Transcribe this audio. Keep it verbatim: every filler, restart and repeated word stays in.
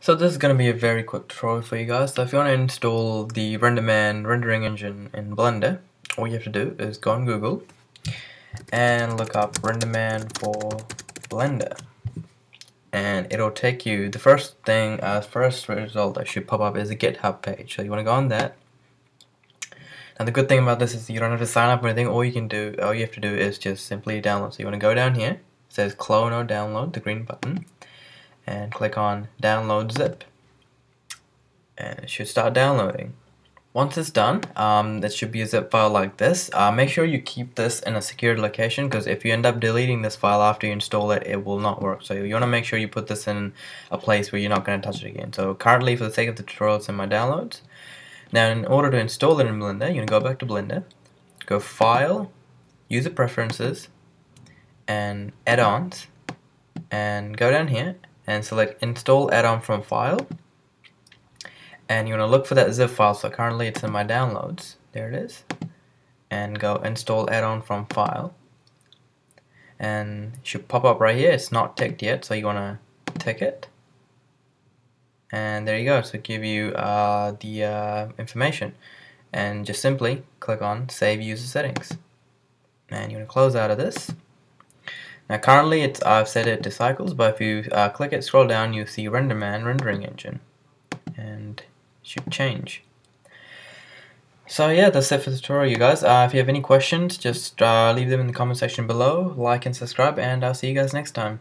So this is going to be a very quick tutorial for you guys. So if you want to install the RenderMan rendering engine in Blender, all you have to do is go on Google and look up RenderMan for Blender, and it'll take you, the first thing, uh, first result that should pop up is a GitHub page. So you want to go on that. Now the good thing about this is you don't have to sign up or anything. All you can do, all you have to do is just simply download. So you want to go down here. It says clone or download, the green button, and click on download zip, and it should start downloading. Once it's done, um, that should be a zip file like this. Uh, make sure you keep this in a secured location, because if you end up deleting this file after you install it, it will not work. So you want to make sure you put this in a place where you're not going to touch it again. So currently, for the sake of the tutorial, it's in my downloads. Now in order to install it in Blender, you're going to go back to Blender, go File, User Preferences, and Add-ons, and go down here and select install add-on from file, and you want to look for that zip file. So currently it's in my downloads, there it is, and go install add-on from file, and it should pop up right here. It's not ticked yet, so you want to tick it, and there you go. So give you uh, the uh, information, and just simply click on save user settings, and you want to close out of this. Now currently it's, I've set it to Cycles, but if you uh, click it, scroll down, you see RenderMan rendering engine, and it should change. So yeah, that's it for the tutorial, you guys. Uh, if you have any questions, just uh, leave them in the comment section below, like and subscribe, and I'll see you guys next time.